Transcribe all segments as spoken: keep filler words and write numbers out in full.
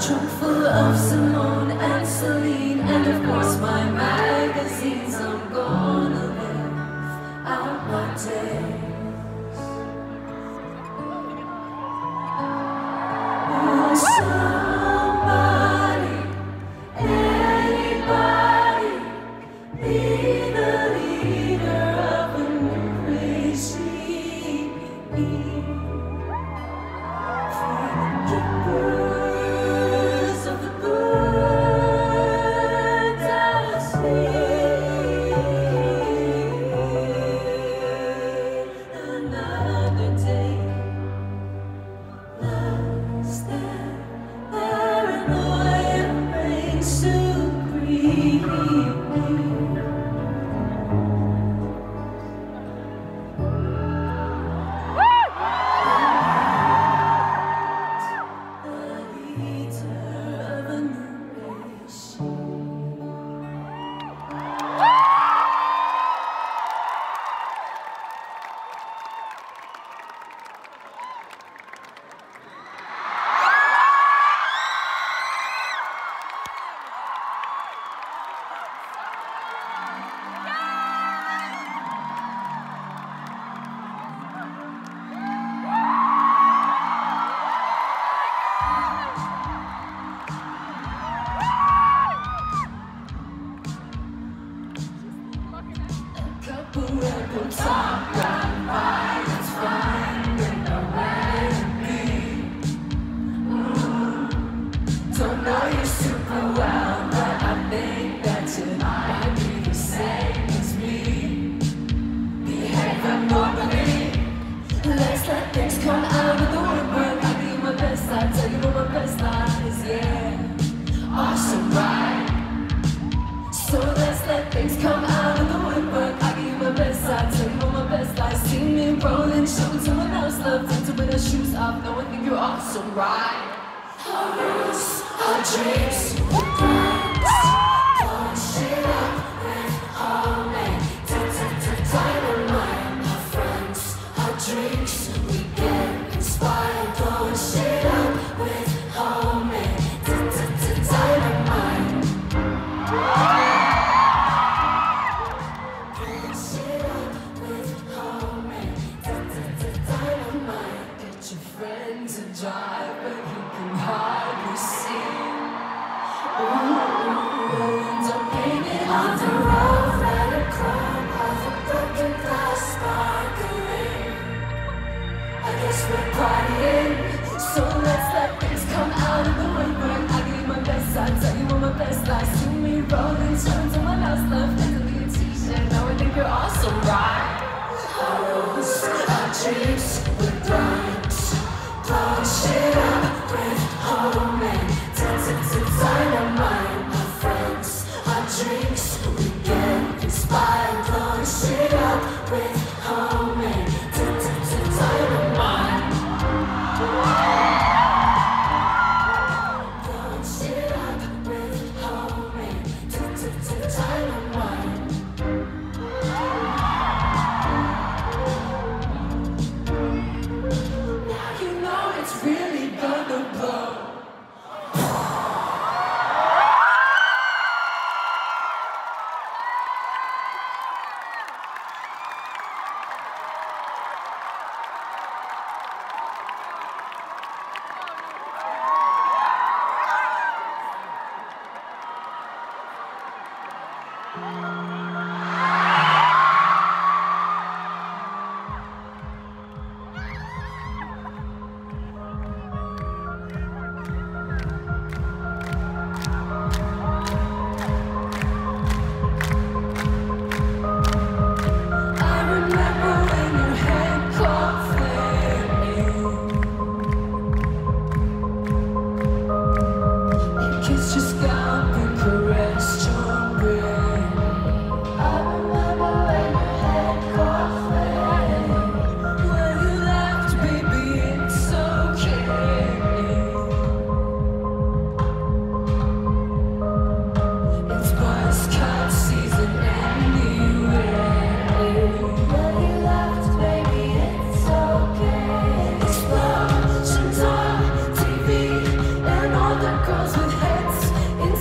trunk full of Simone and Celine, and of course my magazines. I'm gonna live out my days. Will somebody, anybody, be the leader of a new regime? Homemade, dynamite.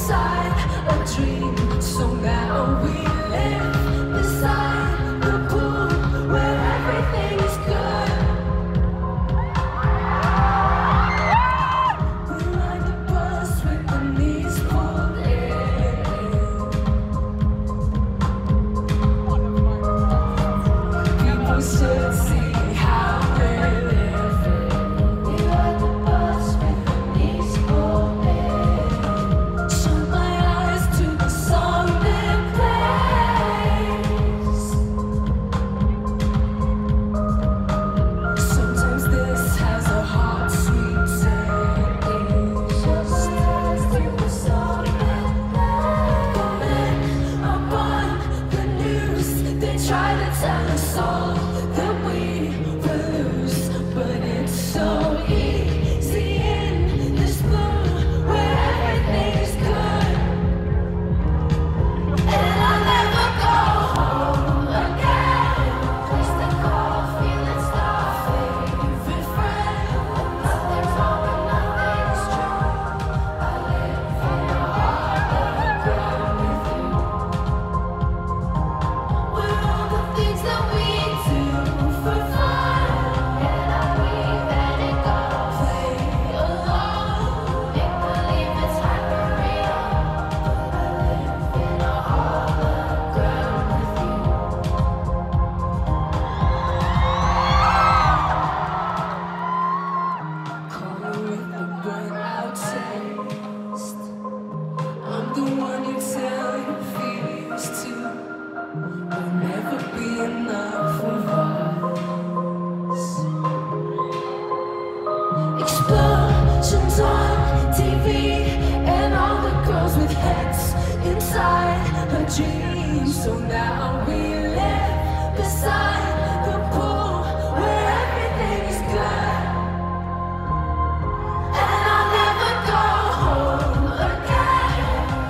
beside a dream, so now we live beside the pool where everything is good. We ride the bus with the knees pulled in. People should see how we're living. We ride the bus with the knees pulled in. Shut my eyes to the song that plays. Sometimes this has a hot, sweet sound. Just as to the song that plays. The men up on the news, they try to tell us all that we will lose, but it's so easy in this blue where everything is good. And I'll never go home again.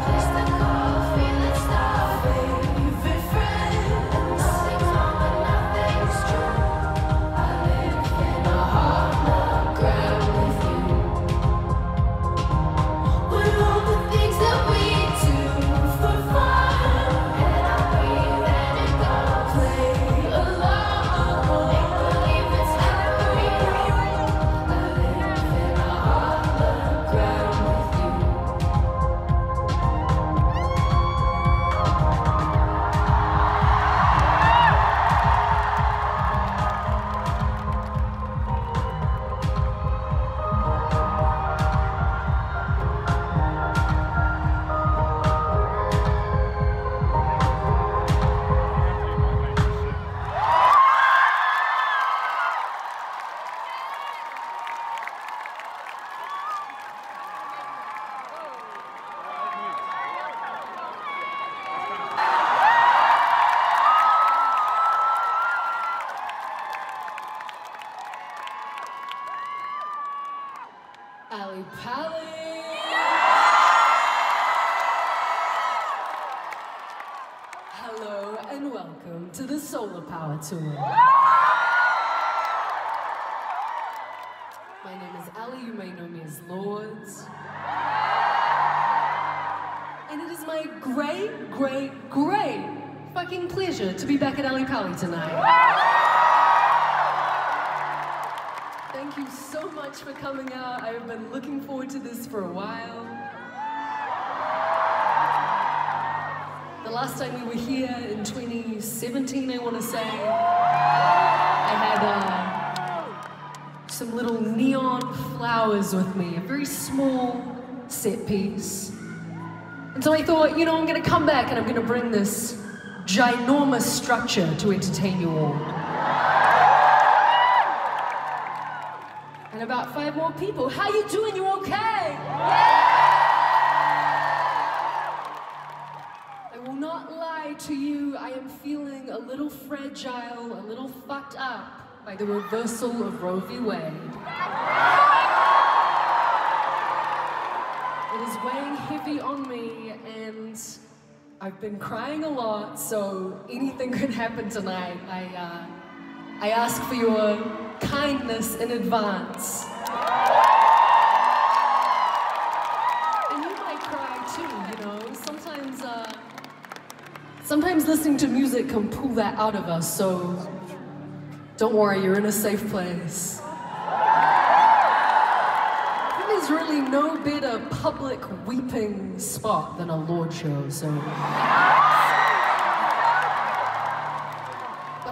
Place the coffee that's not favorite friend. Nothing's wrong and nothing's true. I live in a heart of a girl with you. We're all the things that we do for fun. And I believe that it goes. Play alone. Make believe it's hyper real. But I live in a hologram with you. Color with the burnt out taste. I'm the one you tell your feelings to. Will never be enough of us. Explosions on T V and all the girls with heads inside her dreams. So now we live beside the pool where everything is good. And I'll never go home again. Place the coffee that's not favorite friend. Nothing's wrong and nothing's true. I live in a hologram with you. We're all the things that we do for fun. And I believe that it goes. Play alone. Make believe it's hyper real. I live in a hologram with you. Ali Pali. Hello and welcome to the Solar Power Tour. My name is Ali, you may know me as Lorde. And it is my great, great, great fucking pleasure to be back at Ali Pali tonight. Thank you so much for coming out. I've been looking forward to this for a while. The last time we were here in twenty seventeen, I want to say, I had uh, some little neon flowers with me, a very small set piece. And so I thought, you know, I'm going to come back and I'm going to bring this ginormous structure to entertain you all. And about five more people. How you doing? You okay? Yeah! I will not lie to you. I am feeling a little fragile, a little fucked up by the reversal of Roe v. Wade. It is weighing heavy on me, and I've been crying a lot, so anything could happen tonight. I, uh, I ask for your kindness in advance. And you might cry too. sometimes listening to music can pull that out of us, so don't worry, you're in a safe place. There's really no better public weeping spot than a Lorde show, so... But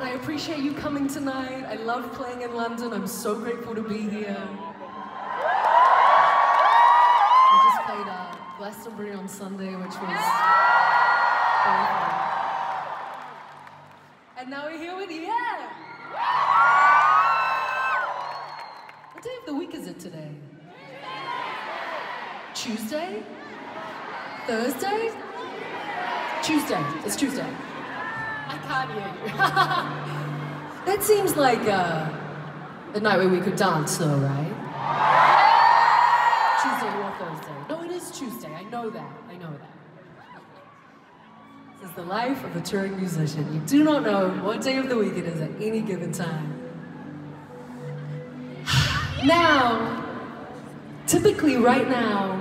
I appreciate you coming tonight. I love playing in London. I'm so grateful to be here. We just played uh, Glastonbury on Sunday, which was very fun. And now we're here with Ian! What day of the week is it today? Tuesday? Thursday? Tuesday. It's Tuesday. I can't hear you. That seems like uh, the night where we could dance though, right? Tuesday or Thursday. No, it is Tuesday. I know that. I know that. This is the life of a touring musician. You do not know what day of the week it is at any given time. Now, typically, right now,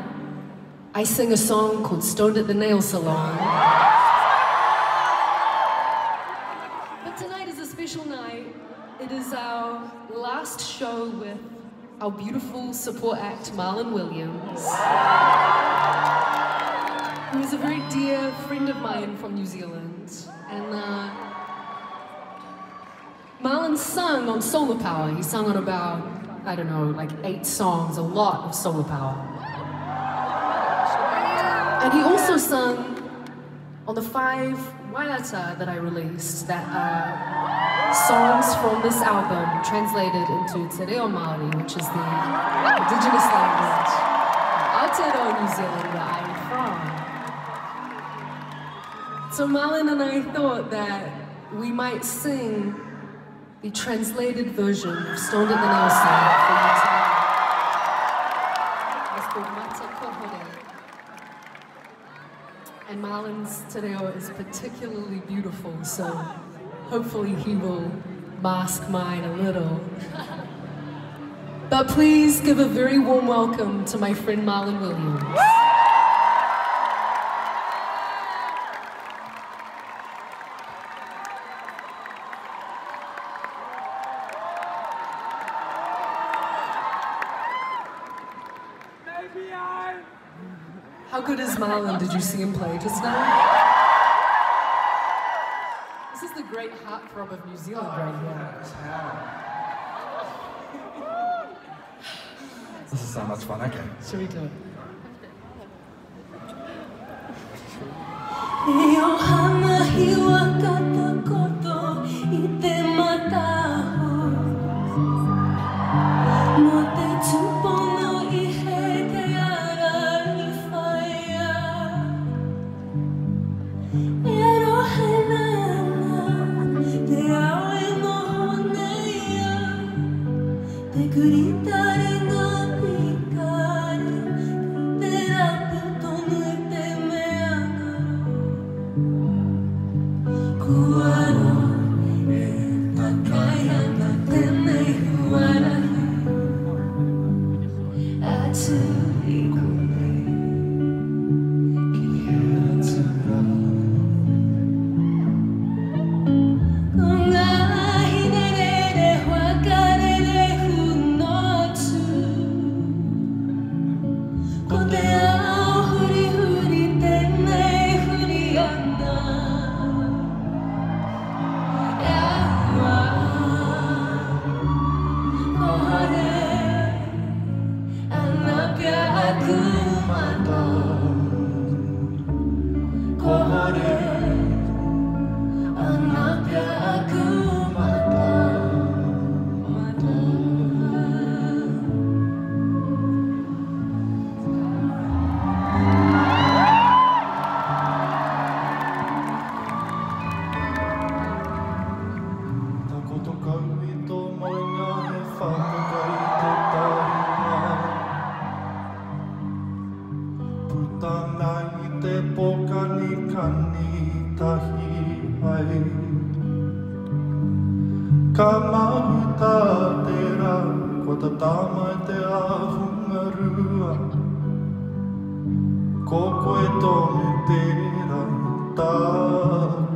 I sing a song called Stoned at the Nail Salon. But tonight is a special night. It is our last show with our beautiful support act, Marlon Williams, who is a very dear friend of mine from New Zealand. And uh, Marlon sung on Solar Power. He sung on about, I don't know, like eight songs, a lot of Solar Power. And he also sung on the five Wairata that I released, that are songs from this album translated into Te Reo Māori, which is the indigenous language of Aotearoa, New Zealand, where I'm from. So Marlon and I thought that we might sing the translated version of Stoned at the Nail Salon for you tonight. It's called Mata Kohore. And Marlon's Te Reo is particularly beautiful, so hopefully he will mask mine a little. But please give a very warm welcome to my friend Marlon Williams. How good is Marlon? Did you see him play just now? This is the great heartthrob of New Zealand right here. This is so much fun, okay. Should we do it? Ko koe tonu tērā tā.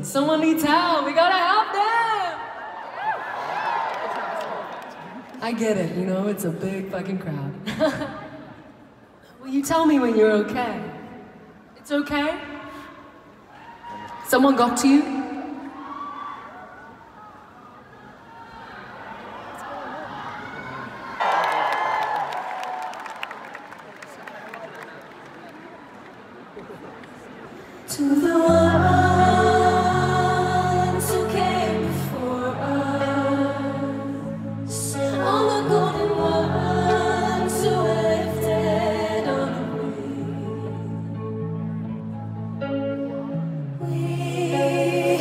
Someone needs help. We gotta help them. I get it, you know, it's a big fucking crowd. Well, you tell me when you're okay. It's okay? Someone got to you? To the world. Hey.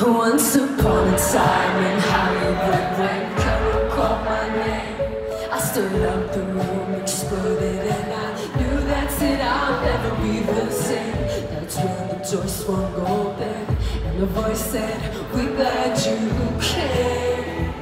Once upon a time in Hollywood, when color called my name, I stood up, the room exploded, and I knew that's it, I'll never be the same. That's when the door swung open, and the voice said, "We're glad you came."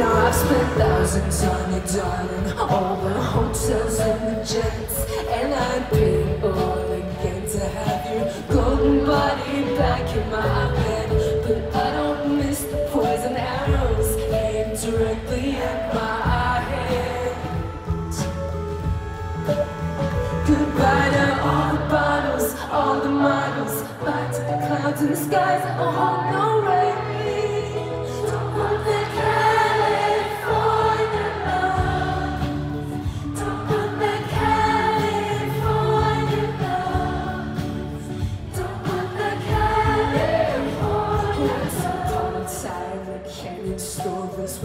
Now I've spent thousands on it, darling, all the hotels and the jets, and I'd pay all again to have your golden body back in my bed. But I don't miss the poison arrows aimed directly at my head. Goodbye to all the bottles, all the models, back to the clouds and the skies that will hold no rain.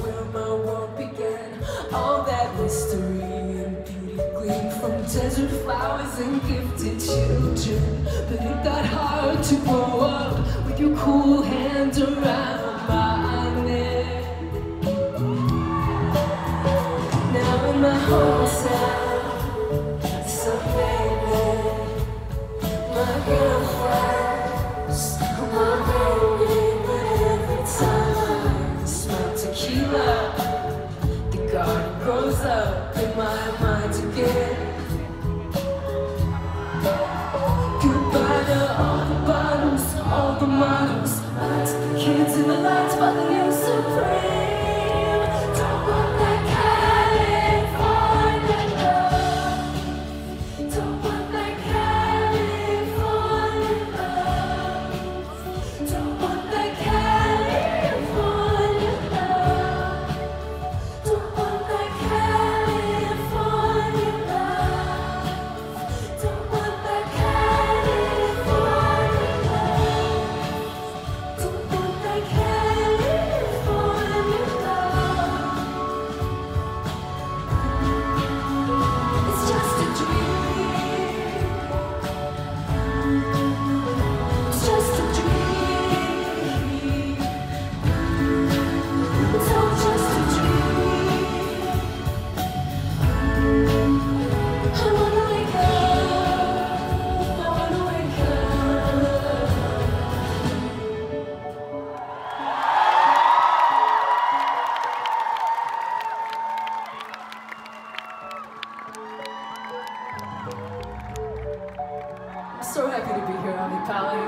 Where my world began, all that mystery and beauty gleamed from desert flowers and gifted children. But it got hard to grow up with your cool hand around my neck. Now in my hometown, so baby, my girlfriends, my baby. The garden grows up in my mind again. Goodbye to all the bottles, all the models, back to the kids in the lights, but the young supreme. Don't want that California love. Don't want that California love. Don't want that California. So happy to be here, Ali Pali.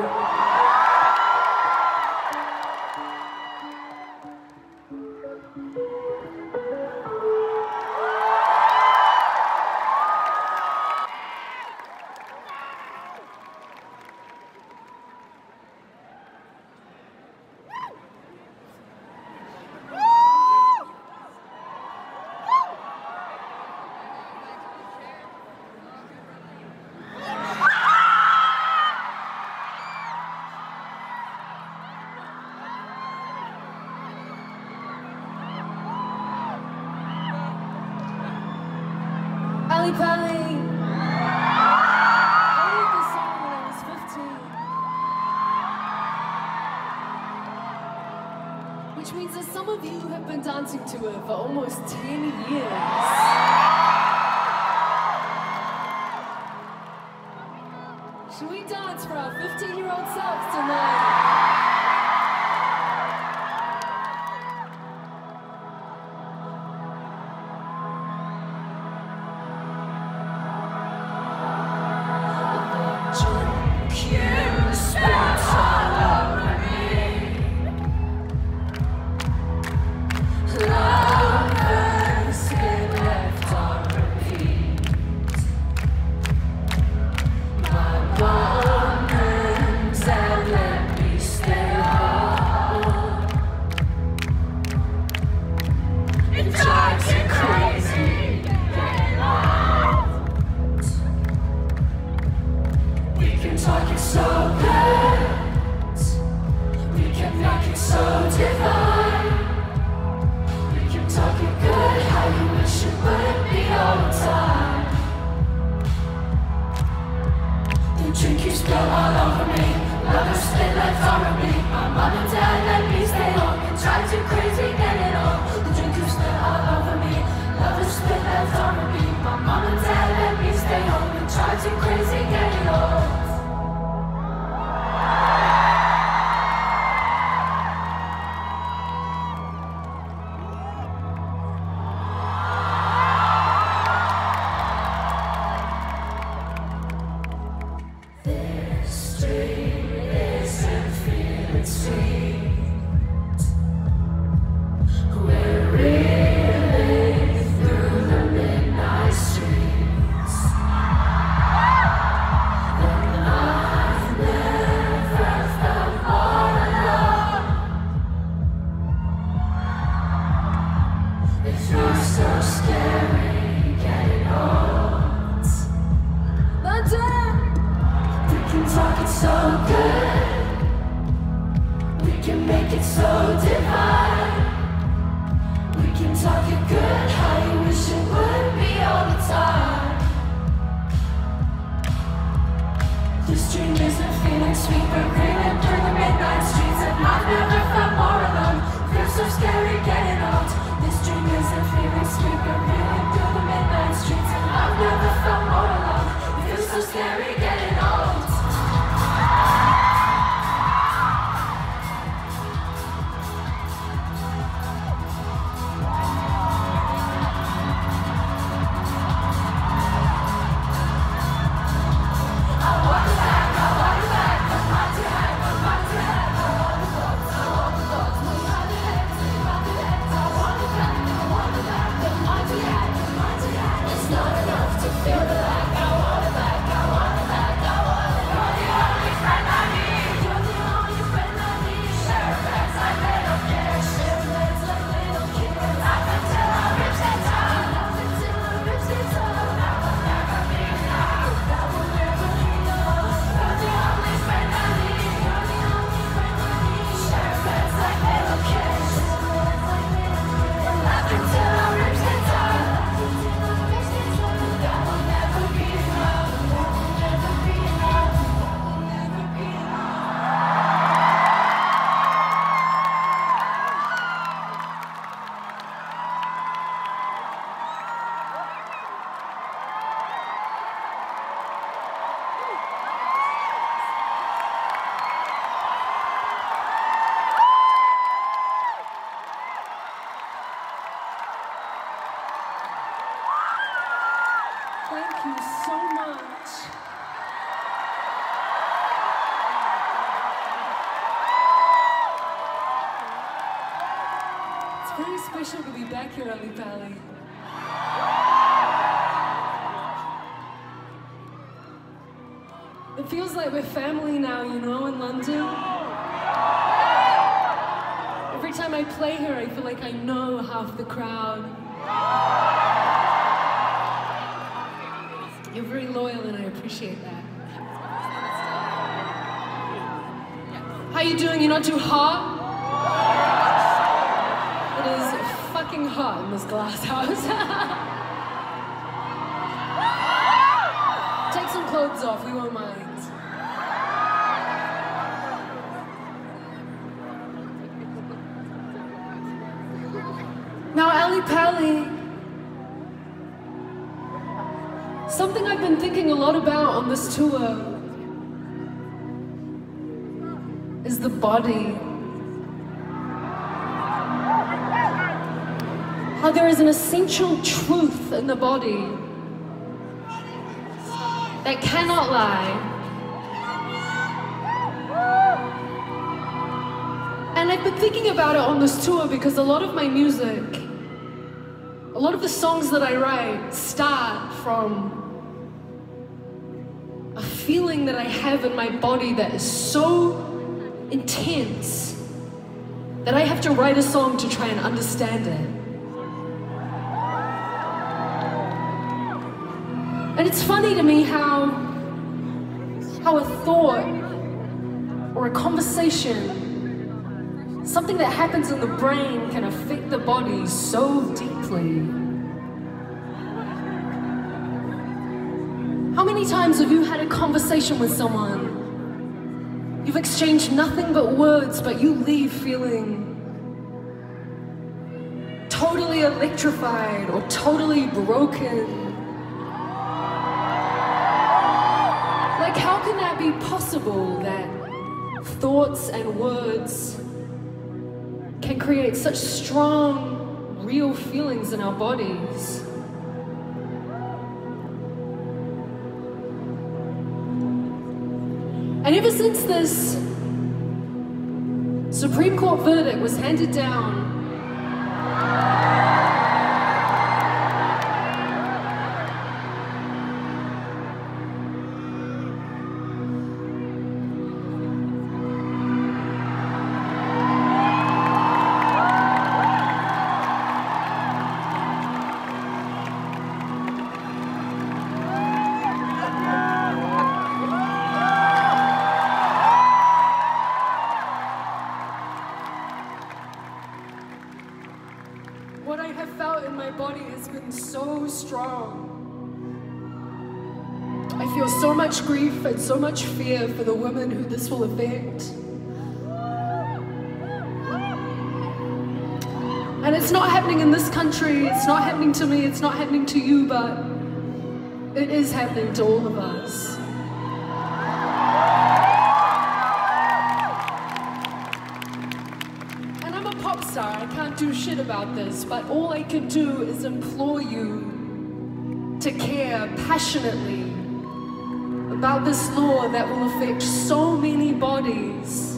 Ali Pali. I wrote this song when I was fifteen. Which means that some of you have been dancing to it for almost ten years. Should we dance for our fifteen-year-old selves tonight? Drink you spill all over me. Lovers split life horribly. My mom and dad let me stay home and tried to crazy get it all. The drink used to all over me. Lovers split life horribly. My mom and dad let me stay home and tried to crazy get it all. Special to be back here, Ali Pali. It feels like we're family now, you know, in London. Every time I play here, I feel like I know half the crowd. You're very loyal, and I appreciate that. How you doing? You're not too hot? Hot in this glass house. Take some clothes off, we won't mind. Now, Ali Pali, something I've been thinking a lot about on this tour is the body. How there is an essential truth in the body that cannot lie. And I've been thinking about it on this tour because a lot of my music, a lot of the songs that I write start from a feeling that I have in my body that is so intense that I have to write a song to try and understand it. And it's funny to me how, how a thought or a conversation, something that happens in the brain can affect the body so deeply. How many times have you had a conversation with someone You've exchanged nothing but words, but you leave feeling totally electrified or totally broken. Like, how can that be possible that thoughts and words can create such strong, real feelings in our bodies? And ever since this Supreme Court verdict was handed down, grief and so much fear for the women who this will affect. And it's not happening in this country, it's not happening to me, it's not happening to you, but it is happening to all of us. And I'm a pop star, I can't do shit about this, but all I can do is implore you to care passionately about this law that will affect so many bodies.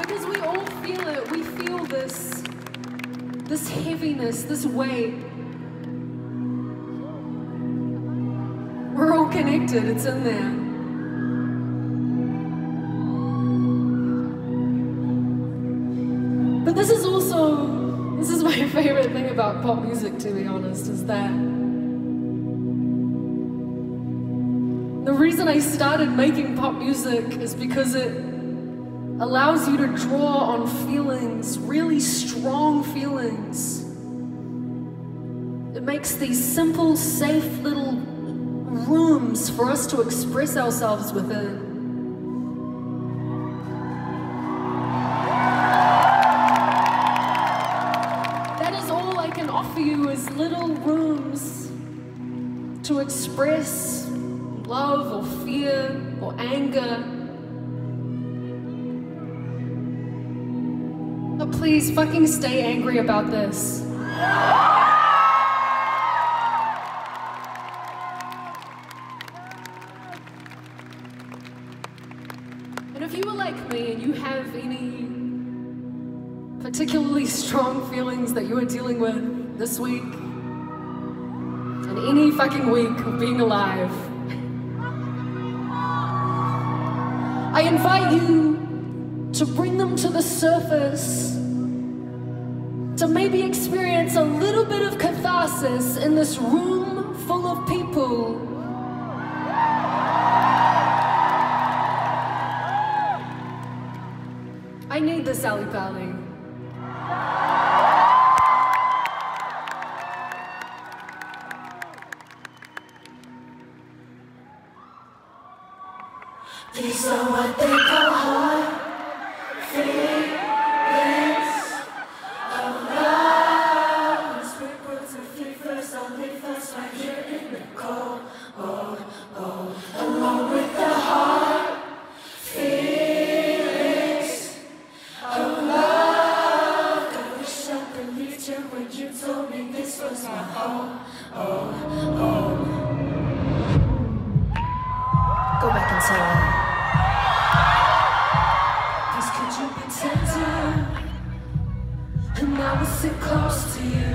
Because we all feel it, we feel this, this heaviness, this weight. We're all connected, it's in there. Favorite thing about pop music, to be honest, is that the reason I started making pop music is because it allows you to draw on feelings, really strong feelings. It makes these simple, safe little rooms for us to express ourselves within. To express love or fear or anger. But please fucking stay angry about this. And if you were like me and you have any particularly strong feelings that you are dealing with this week, any fucking week of being alive, I invite you to bring them to the surface, to maybe experience a little bit of catharsis in this room full of people. I need this, Ali Pali. These are what they call hard feelings. I'm loud. Sweet words are free first, only first, right here in the cold. Oh, oh, along with the hard feelings. I'm loud. I wish I believed you when you told me this was my home. Oh, oh. Go back inside. Sit close to you.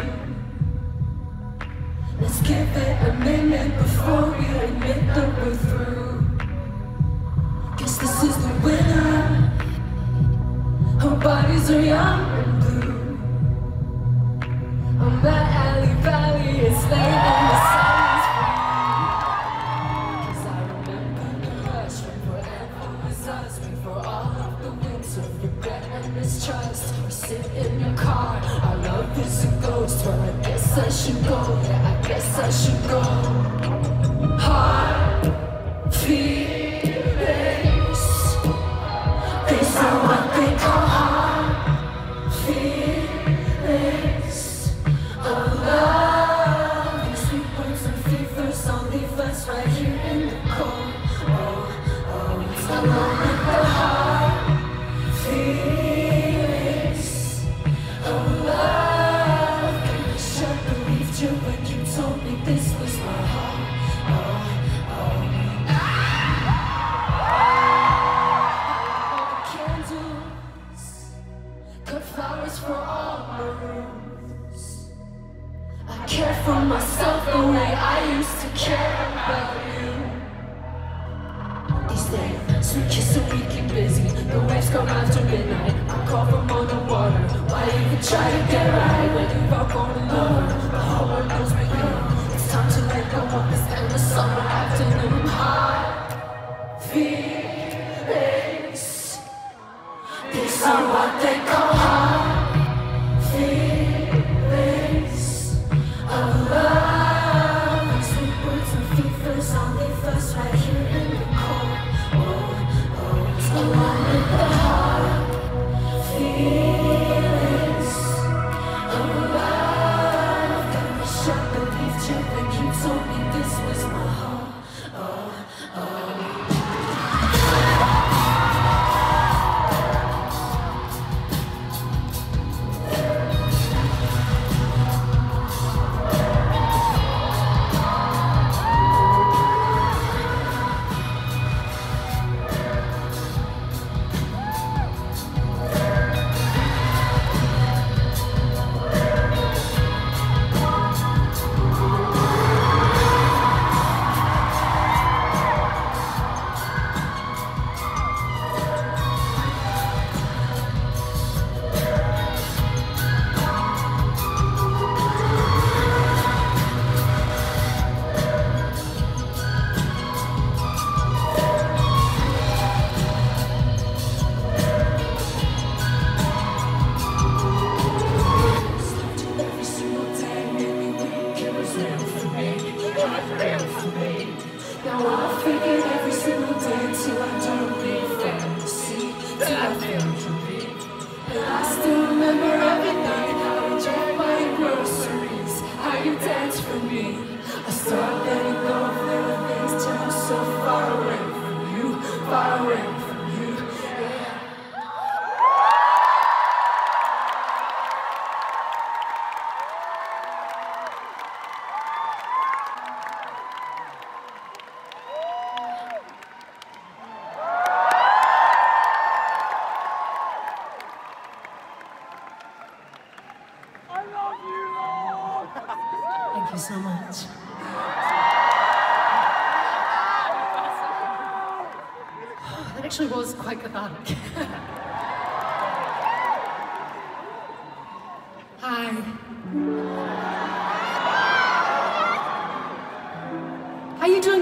Let's give it a minute before we admit that we're through. Guess this is the winner. Her bodies are young and blue. On that alley valley, it's late and the sun's free. Cause I remember the rush when forever was us. Before all of the winds of regret and mistrust, we sit in your car. This is a ghost, but I guess I should go. Yeah, I guess I should go hard feelings. These are what they call hard feelings. Our love, these sweet words and fevers all leave us right here in the cold. Oh, oh, it's alone with the hard feelings. Our love. This was my heart. Oh, oh. Ah! All the candles, cut flowers for all my rooms. I care for myself the way I used to care about you. These days, sweet kiss a week and busy. The waves come after midnight. I call from underwater. Why even try to get right when you are born alone? The whole world knows me. Time to let go of this endless summer afternoon. Hard feelings. These are what they call hard feelings. Of love, and sweet words and fevers all leave us right here in the cold. Oh, oh, it's along with the hard feelings. Of love, that we shut the when you told me this was my home. Oh, oh.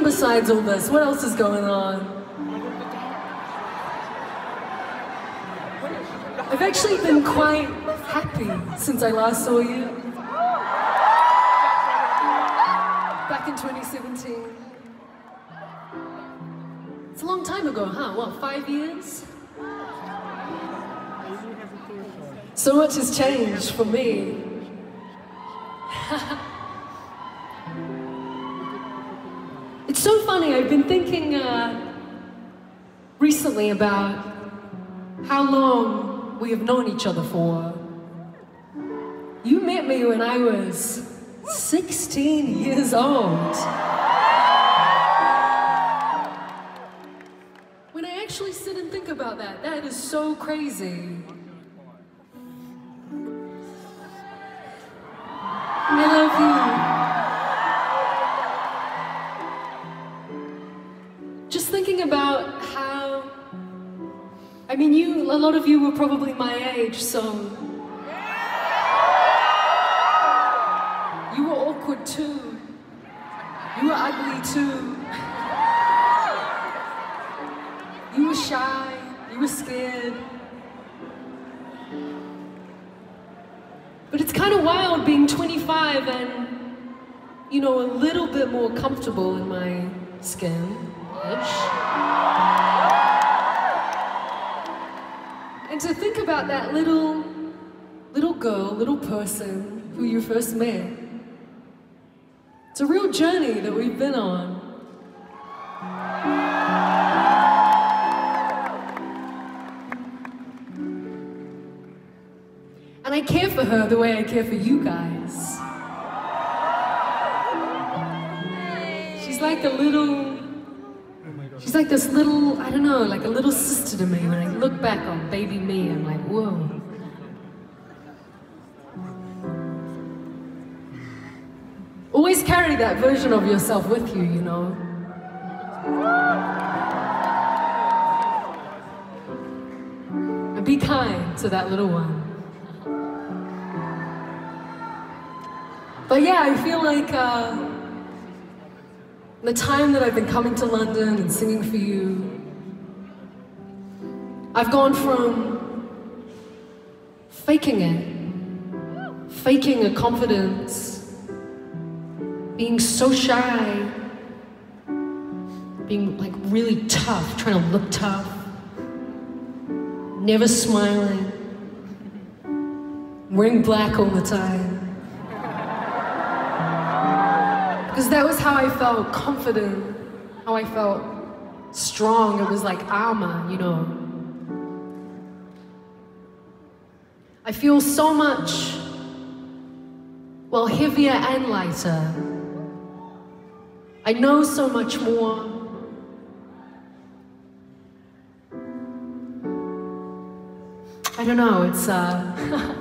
Besides all this, what else is going on? I've actually been quite happy since I last saw you. Back in twenty seventeen. It's a long time ago, huh? What, five years? So much has changed for me. It's so funny, I've been thinking uh, recently about how long we have known each other for. You met me when I was sixteen years old. When I actually sit and think about that, that is so crazy. I mean, you, a lot of you were probably my age, so... You were awkward too. You were ugly too. You were shy, you were scared. But it's kind of wild being twenty-five and you know, a little bit more comfortable in my skin-ish. And to think about that little, little girl, little person who you first met. It's a real journey that we've been on. And I care for her the way I care for you guys. She's like a little, she's like this little, I don't know, like a little sister to me. When I look back on baby me, I'm like, whoa. Always carry that version of yourself with you, you know. And be kind to that little one. But yeah, I feel like uh, the time that I've been coming to London and singing for you, I've gone from faking it, faking a confidence, being so shy, being like really tough, trying to look tough, never smiling, wearing black all the time. Because that was how I felt confident, how I felt strong. It was like armor, you know. I feel so much, well, heavier and lighter. I know so much more. I don't know, it's, uh...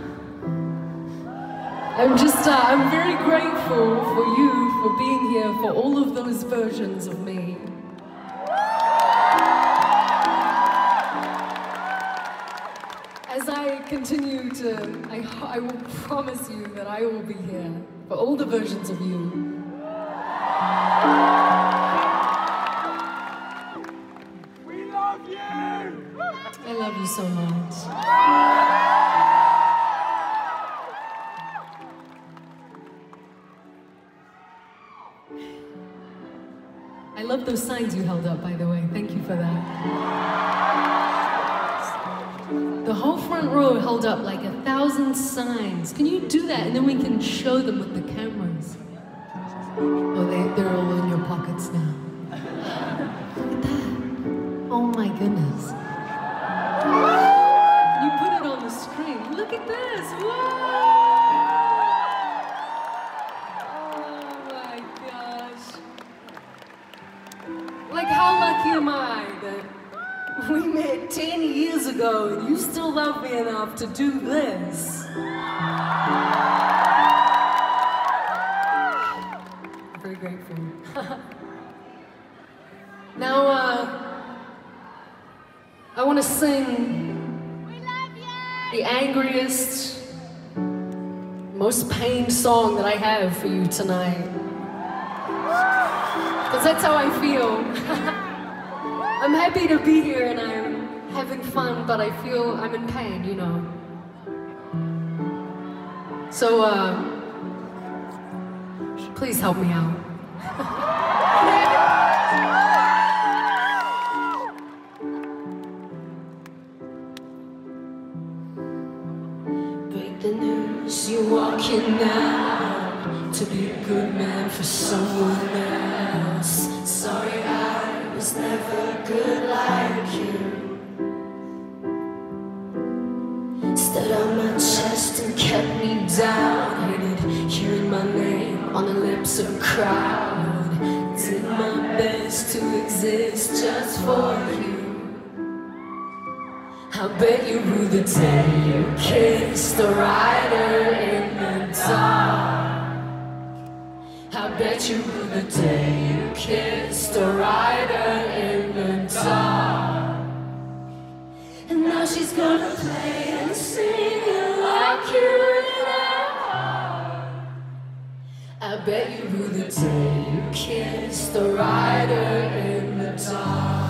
I'm just, uh, I'm very grateful for you, for being here, for all of those versions of me. As I continue to, I, I will promise you that I will be here for all the versions of you. We love you! I love you so much. I love those signs you held up, by the way. Thank you for that. The whole front row held up like a thousand signs. Can you do that? And then we can show them with the cameras. Oh, they, they're all in your pockets now. Look at that. Oh my goodness. You put it on the screen. Look at this. Whoa! We met ten years ago, and you still love me enough to do this. I'm very grateful. Now, uh, I want to sing we love you. The angriest, most pained song that I have for you tonight. Because that's how I feel. I'm happy to be here and I'm having fun, but I feel I'm in pain, you know. So, uh, please help me out. Break the news, you're walking out to be a good man for someone else. Sorry, I was never good like you. Stood on my chest and kept me down. Hated hearing my name on the lips of a crowd. Did my best to exist just for you. I bet you rue the day you kissed the writer in the dark. I bet you rue the day you kissed a writer in the dark. And now she's gonna play and sing and lock you in her heart. I bet you rue the day you kissed a writer in the dark.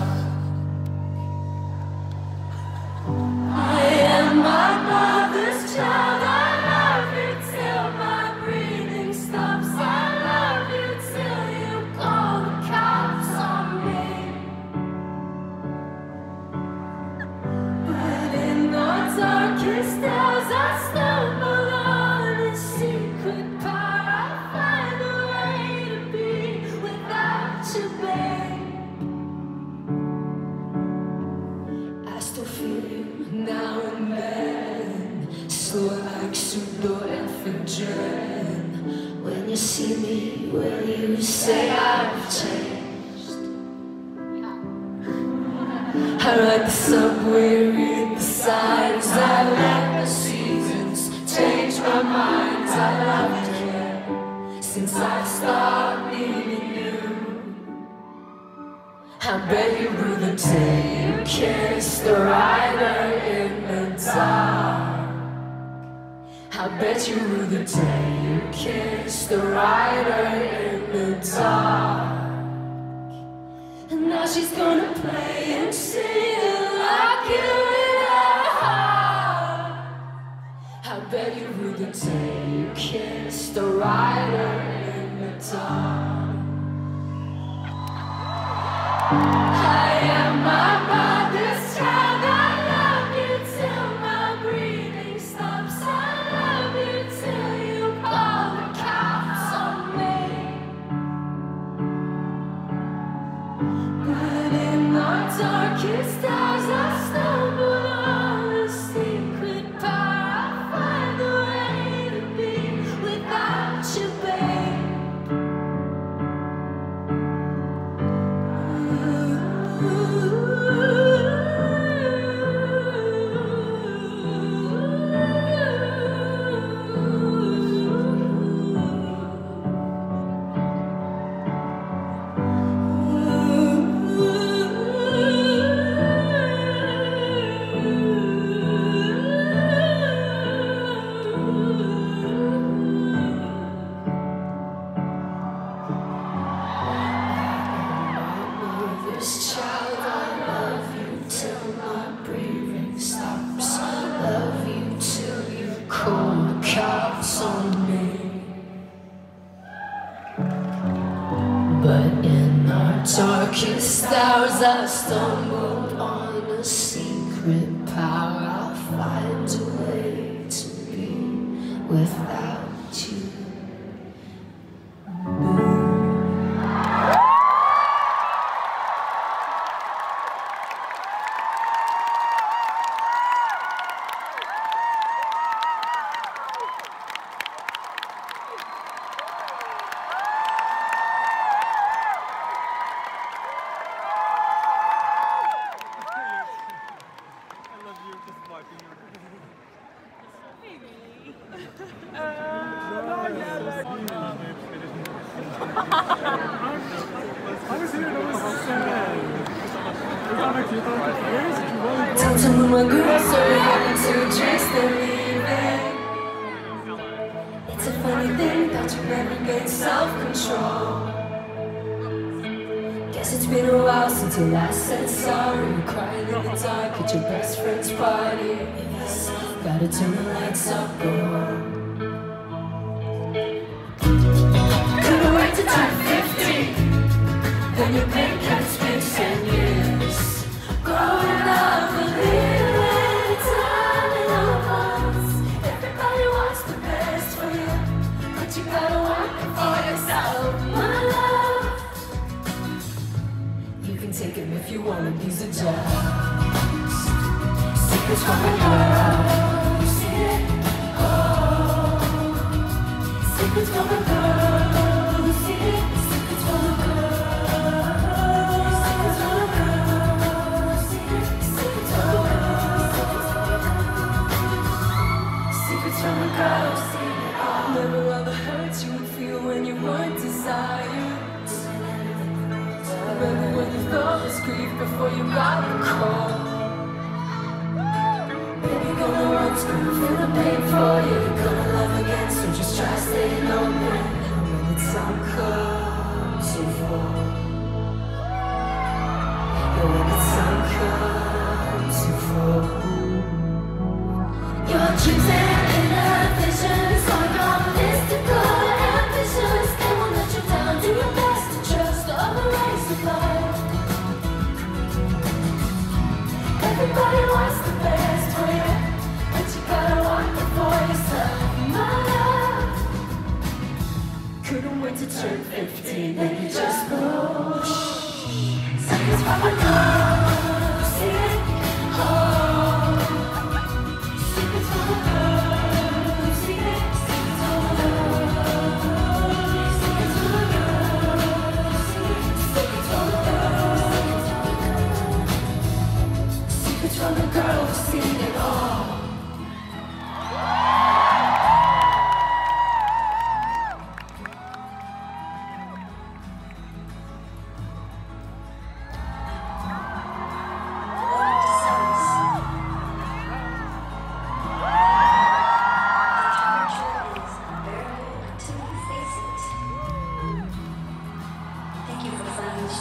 I am my mother's child. I love you till my breathing stops. I love you. see me, will you say I've changed? I ride the subway, read the signs, I let the seasons change my mind. I loved you since I started needing you. I bet you breathe the day you kissed the writer in the dark. I bet you rue the day you kissed the writer in the dark. And now she's gonna play and sing and lock you in her heart. I bet you rue the day you kissed the writer in the dark. I am my mother's child. I love you till my breathing stops. Darkest hours, I stumble on a secret power. I find the way to be without you, babe. Darkest hours, I stumbled on a secret power. I'll find a way to be without you. Secrets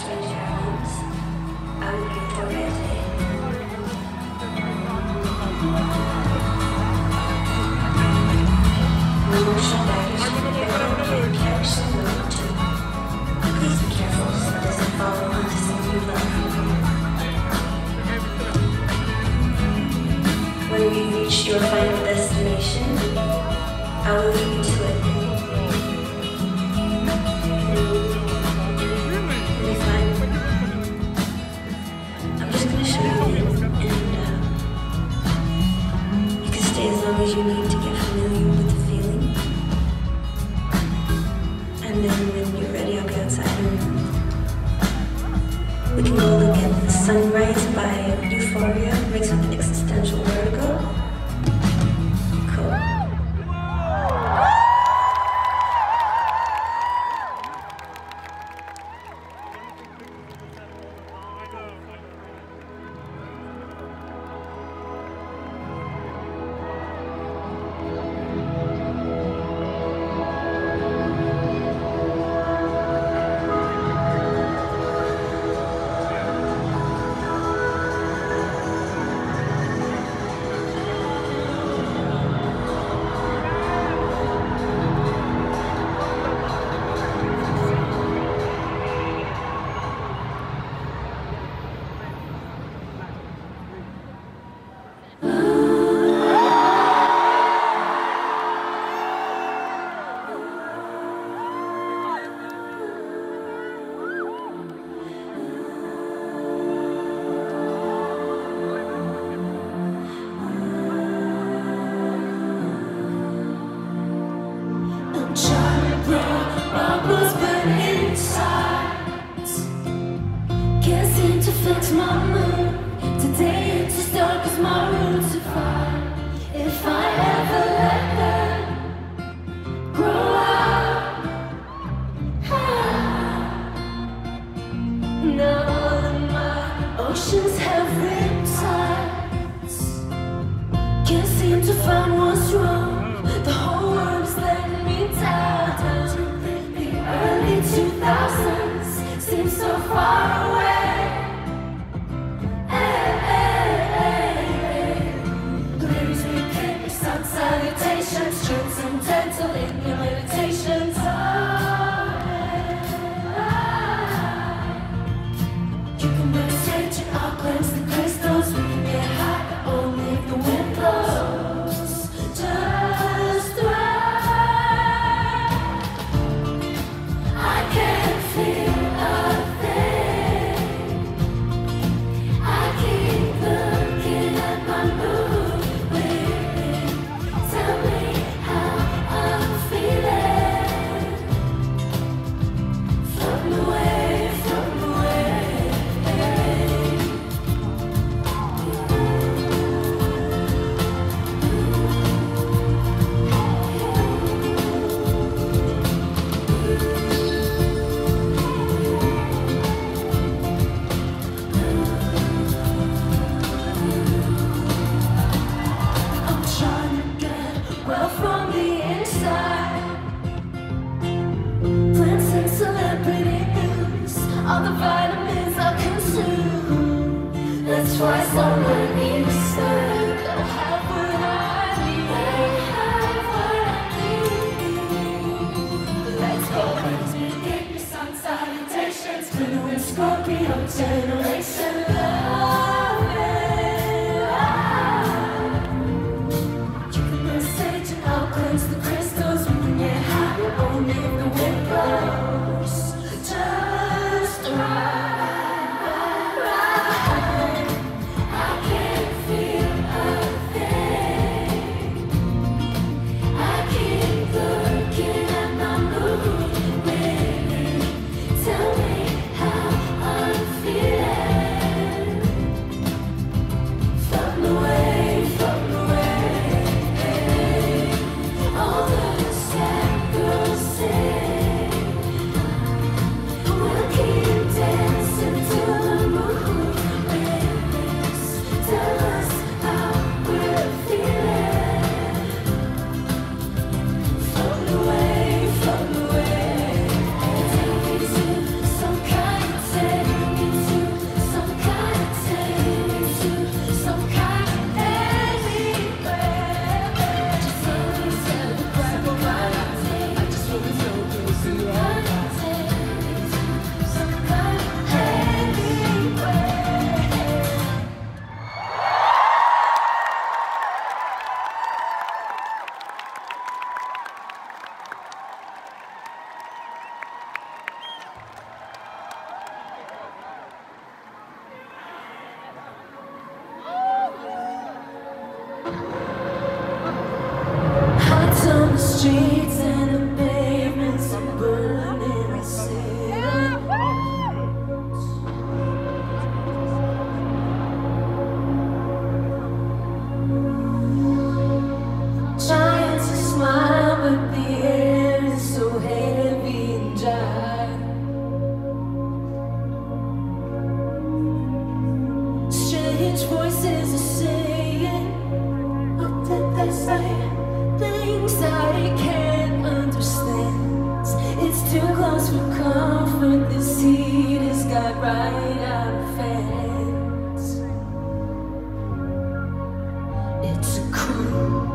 strange hands, I would give to a man. My emotional baggage can be buried and carried so little too. Please be careful so it doesn't follow on to some new love. When we reach your final destination, I will lead you to it. You need to get familiar with the feeling, and then when you're ready, I'll be outside and we can go look at the sunrise by euphoria mixed with existential vertigo. I can't feel a thing. a rider fence. It's a cruel,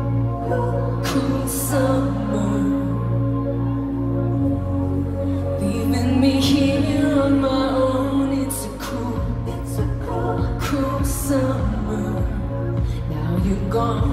cruel summer, leaving me here on my own. It's a cruel, it's a cruel, cruel summer. Now you're gone.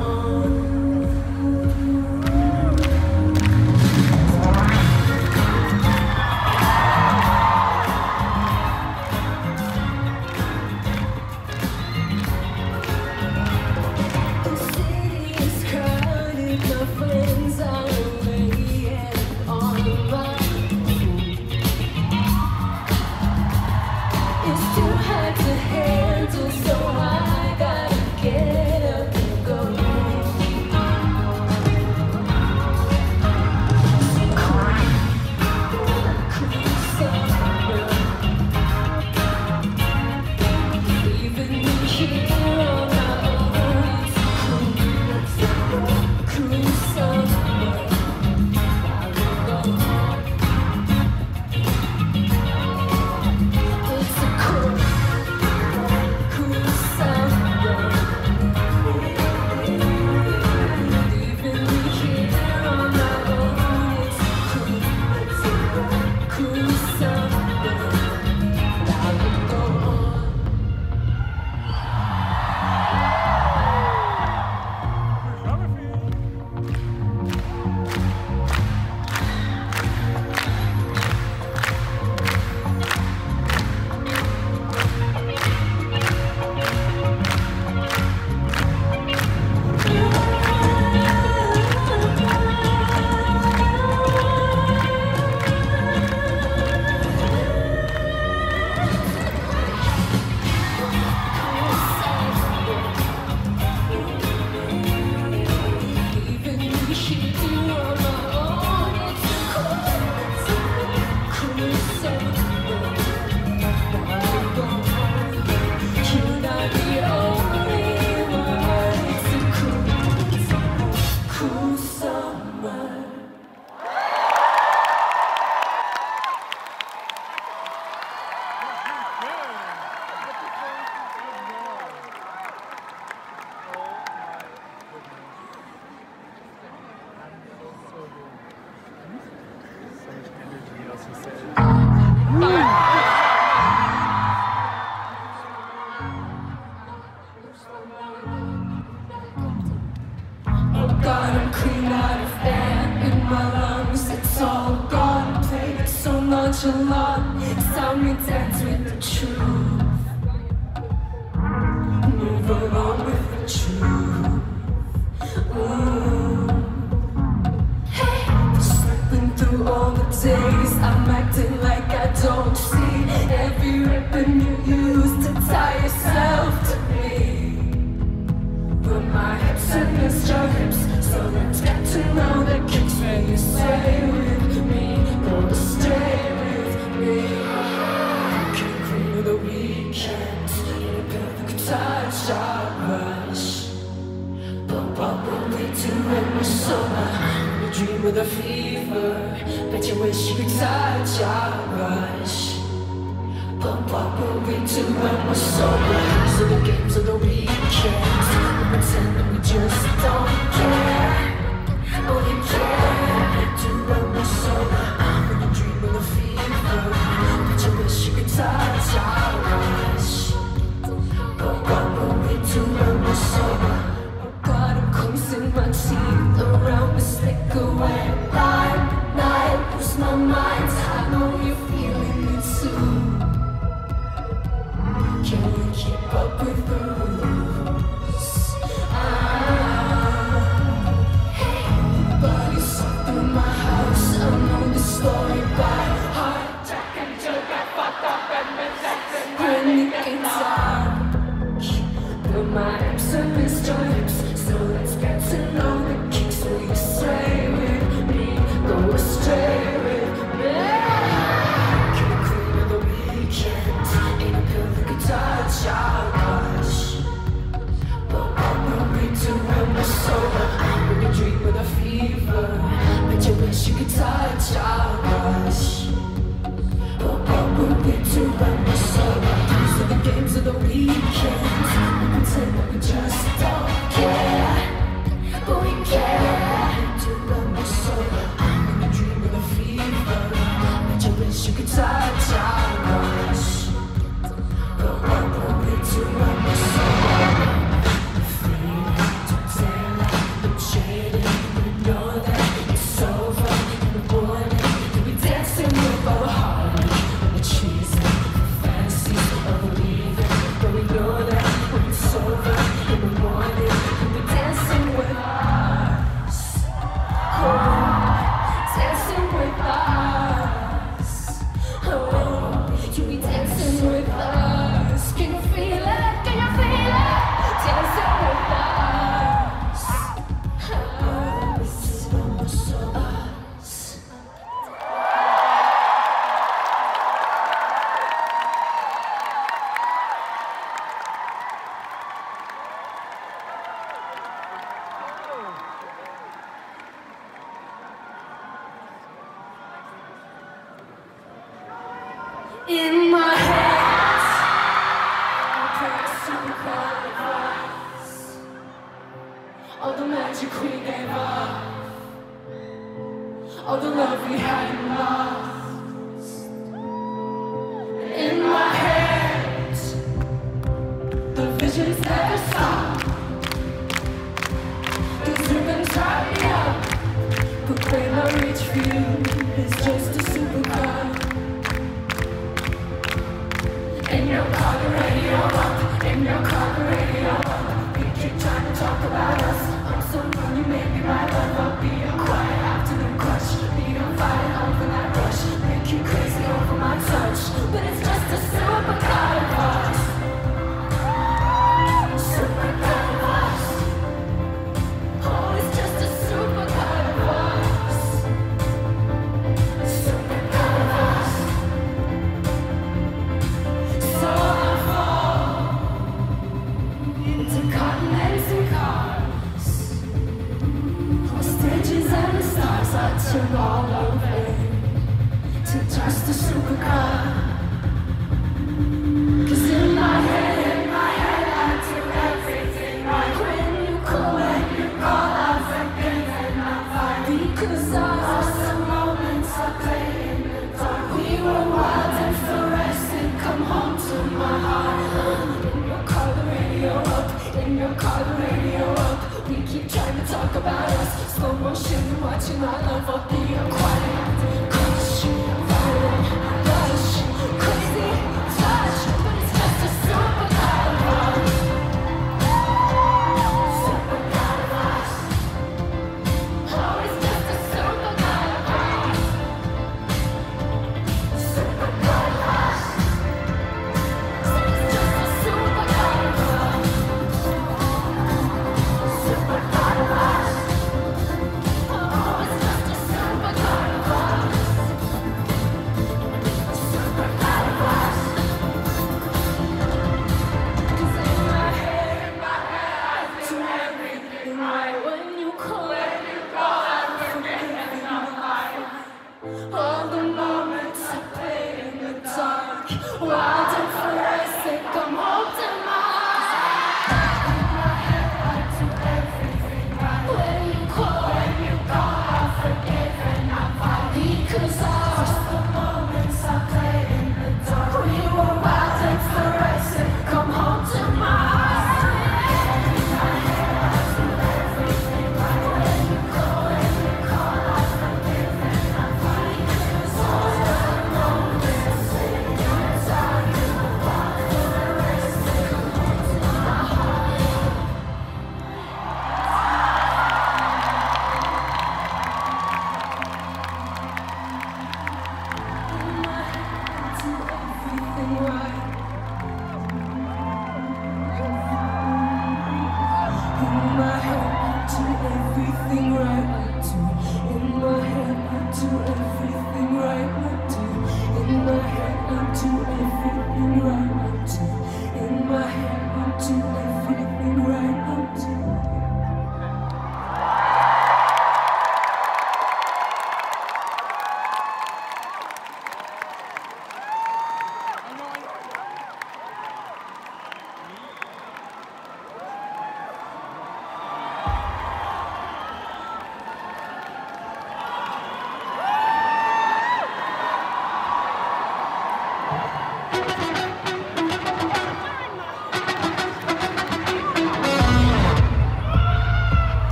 But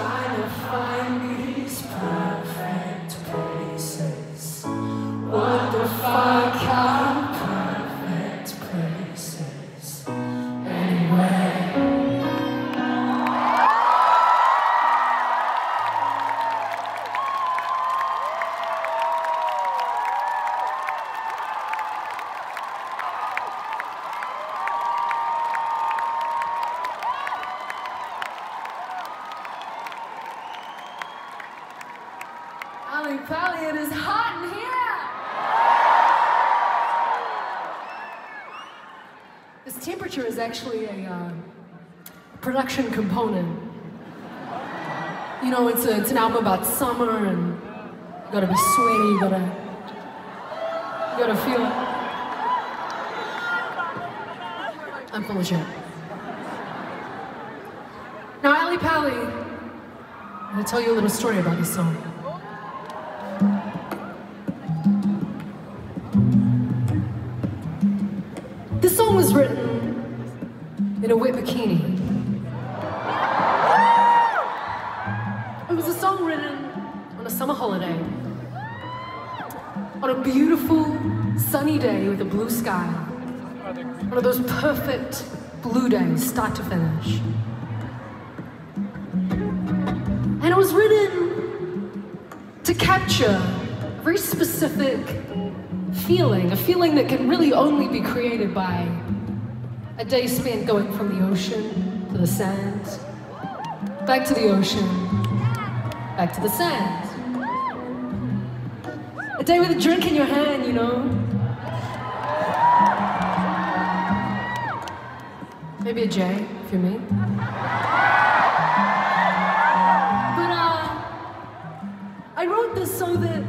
trying to find these perfect places. What the fuck are perfect places anyway? Ali Pali, it is hot in here! This temperature is actually a uh, production component. You know, it's, a, it's an album about summer and you gotta be sweaty, you gotta, you gotta feel it. I'm full of shit. Now, Ali Pali, I'm gonna tell you a little story about this song. This song was written in a wet bikini. It was a song written on a summer holiday, on a beautiful sunny day with a blue sky. One of those perfect blue days, start to finish. And it was written to capture a very specific feeling, a feeling that can really only be created by a day spent going from the ocean to the sand, back to the ocean, back to the sand. A day with a drink in your hand, you know? Maybe a J, if you're me. But uh, I wrote this so that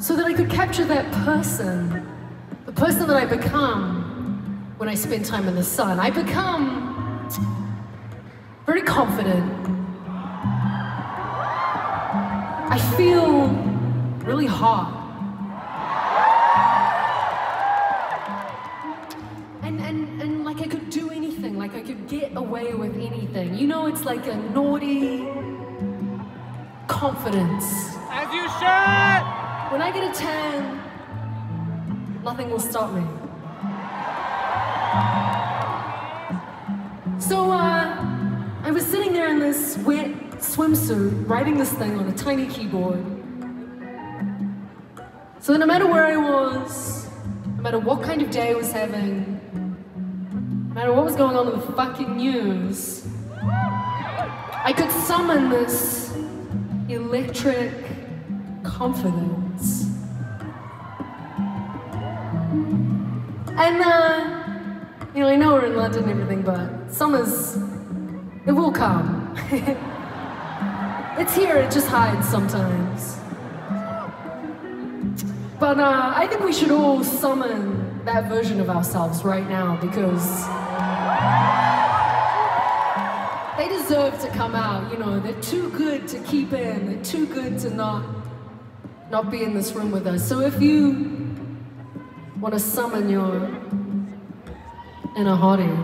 so that I could capture that person, the person that I become when I spend time in the sun. I become very confident. I feel really hot. And, and, and like I could do anything, like I could get away with anything. You know, it's like a naughty confidence. As you should! When I get a tan, nothing will stop me. So uh, I was sitting there in this wet swimsuit, writing this thing on a tiny keyboard. So that no matter where I was, no matter what kind of day I was having, no matter what was going on in the fucking news, I could summon this electric confidence. And, uh, you know, I know we're in London and everything, but summer's, it will come. It's here, it just hides sometimes. But uh, I think we should all summon that version of ourselves right now, because they deserve to come out, you know. They're too good to keep in, they're too good to not not be in this room with us. So if you want to summon your inner hottie,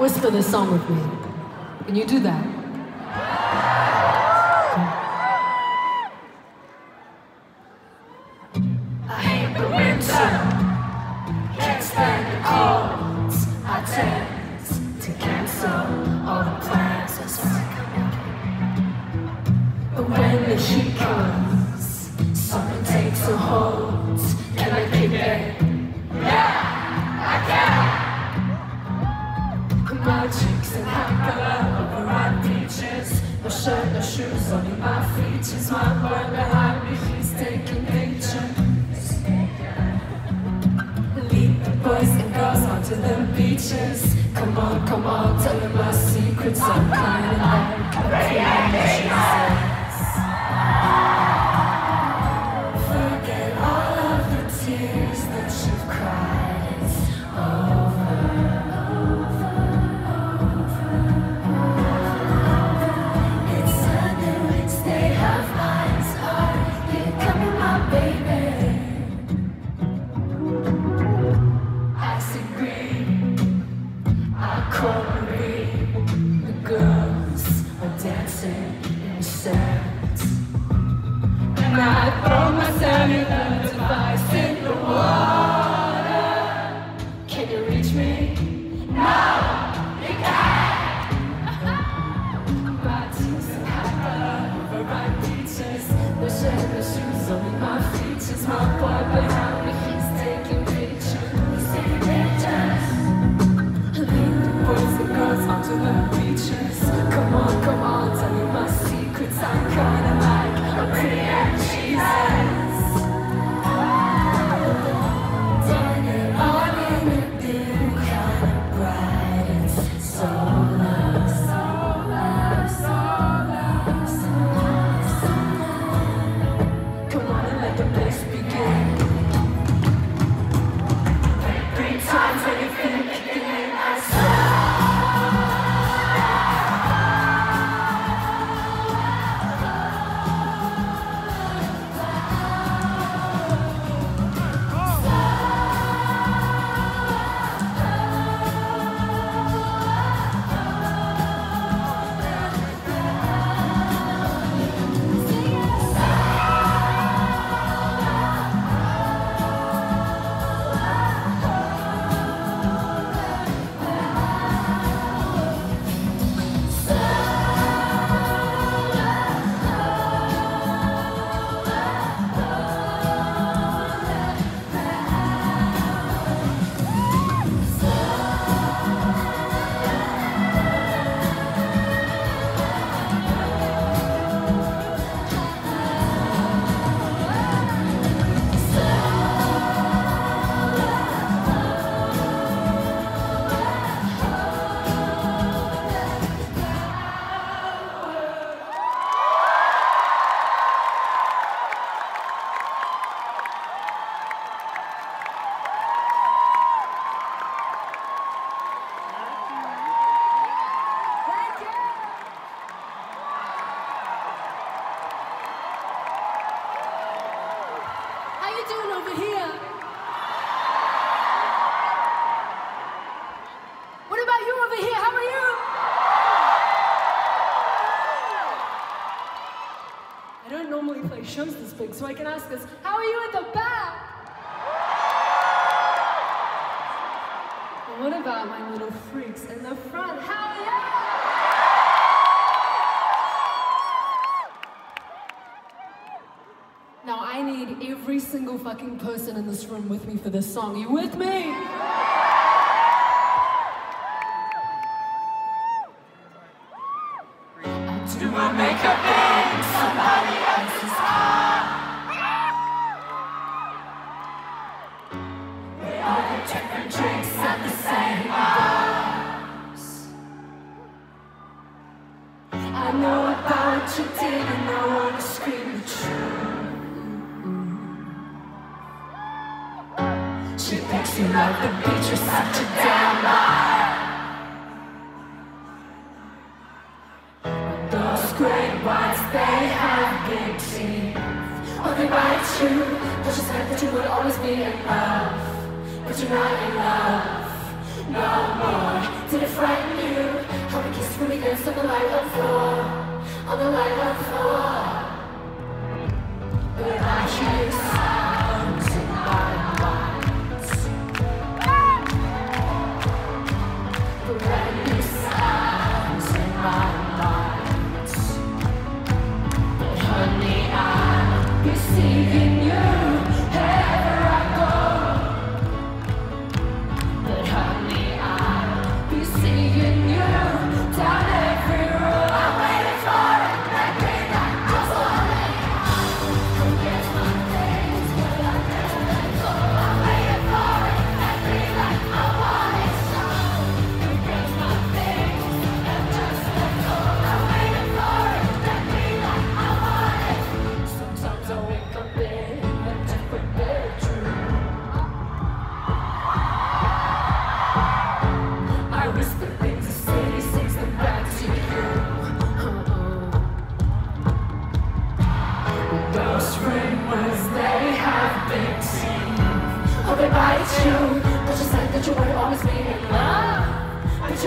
whisper this song with me. Can you do that? Okay. I hate the winter, can't stand the cold. I tend to cancel all the plans. But when the heat comes, something takes a hold. Can I keep it? Yeah, I can! I'm my cheeks and hot color, overripe peaches. No shirt, no shoes, only my features. My boy behind me, he's taking pictures. Lead the boys and girls onto the beaches. Come on, come on, tell them my secrets. I'm kind of like a bitch. Come Shows this big, so I can ask this. How are you at the back? Well, what about my little freaks in the front? How are you? Now I need every single fucking person in this room with me for this song. Are you with me? I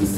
It's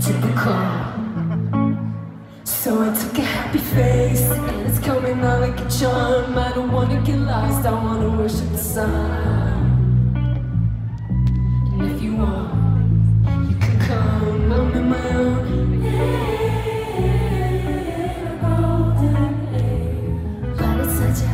to the club. So I took a happy face, and it's coming out like a charm. I don't wanna get lost, I wanna worship the sun. And if you want, you can come. I'm in my own golden age, but it's such a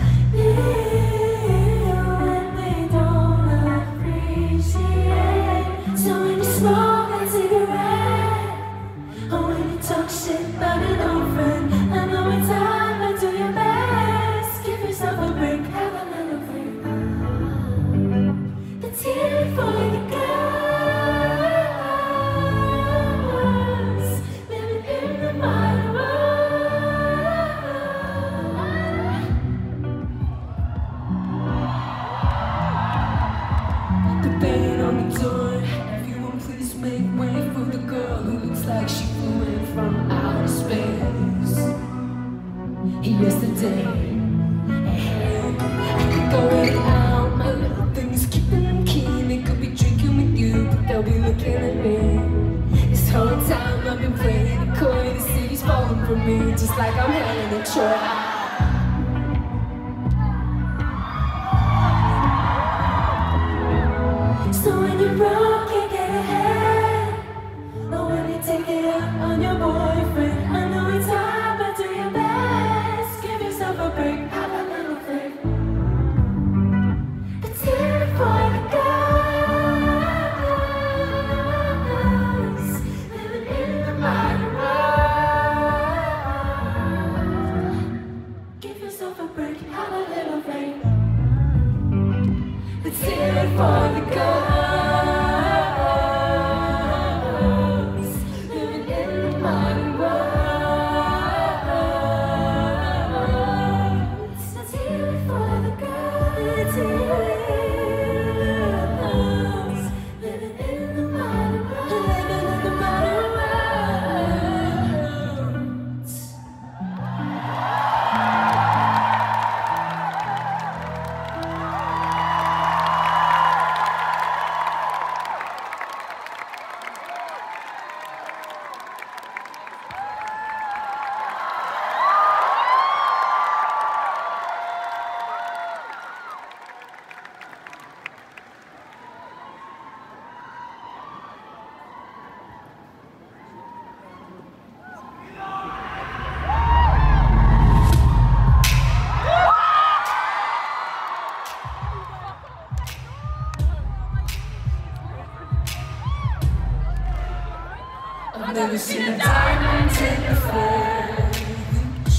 Never seen a diamond take the flesh.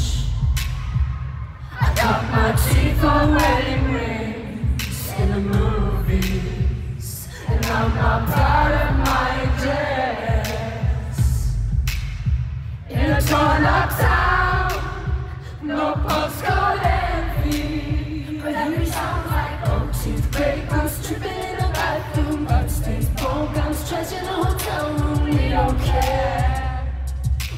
I got my teeth on wedding rings in the movies, and I'm not proud of my dress. In a torn up town, no postcard envy, but every sound like old tooth, grey goose tripping. Stretched in a hotel room, we don't care.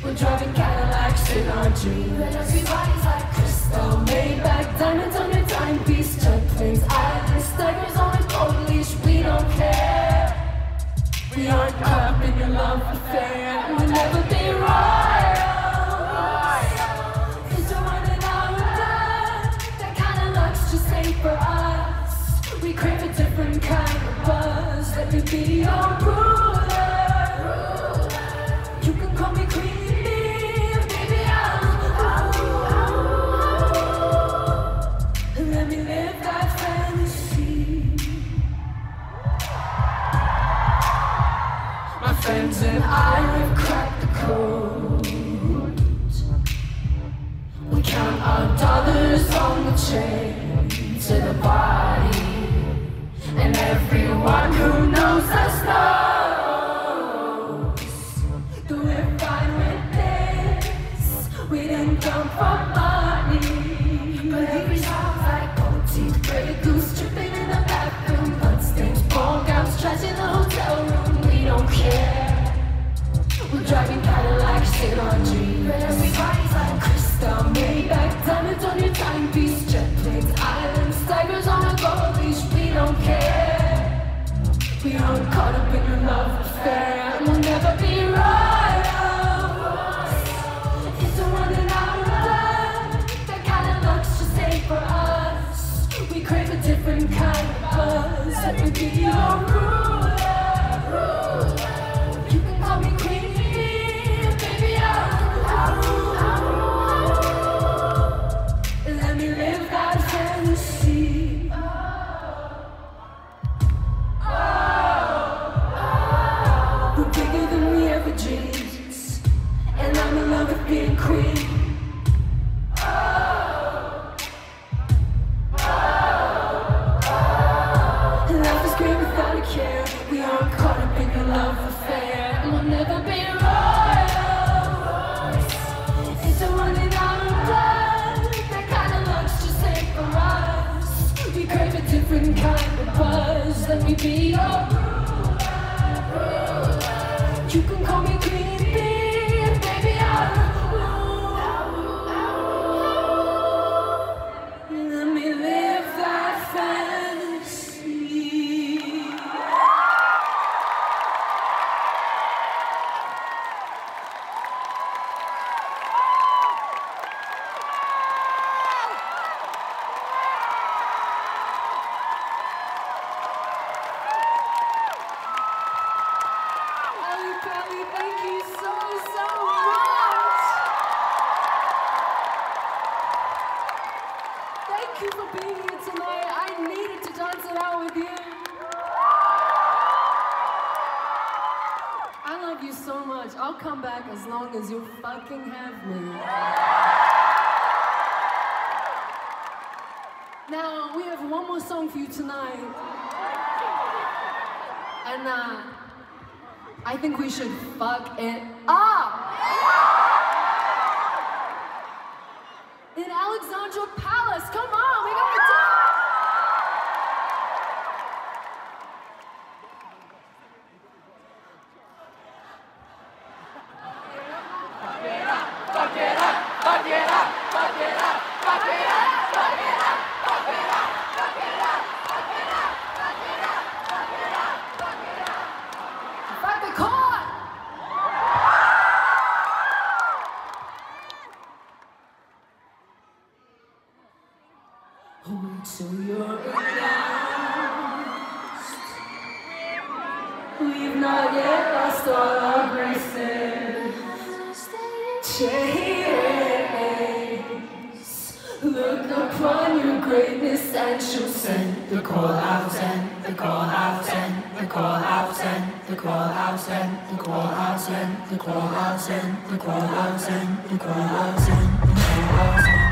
We're driving Cadillacs in our dreams, and everybody's like crystal, Maybach, diamonds on your timepiece, jet planes, islands, tigers on a gold leash. We don't care. We aren't caught up in your love affair, and we'll never be royal. Cause you're one and I'm done. That kind of luck's just ain't for us. We crave a different kind of love. Let me be your ruler. You can call me queen, baby. I'll, I'll, I'll. Let me live that fantasy. My friends and I have cracked the code. We count our dollars on the chain to the body. And everyone who knows us knows that we're fine with this. We didn't come for money. But every song's like gold teeth, grey goose dripping in the bathroom, bloodstains, ball gowns, trash in the hotel room. We don't care. We're driving Cadillacs in our dreams. Everybody's like crystal, Maybach, diamonds on your timepiece, jet planes, islands, tigers on a gold leash. We don't care. We aren't caught up in your life. As you fucking have me. Now, we have one more song for you tonight. And uh, I think we should fuck it up. In Alexandra Palace, come on, we gotta do the call house and the call house and the call house and the call house.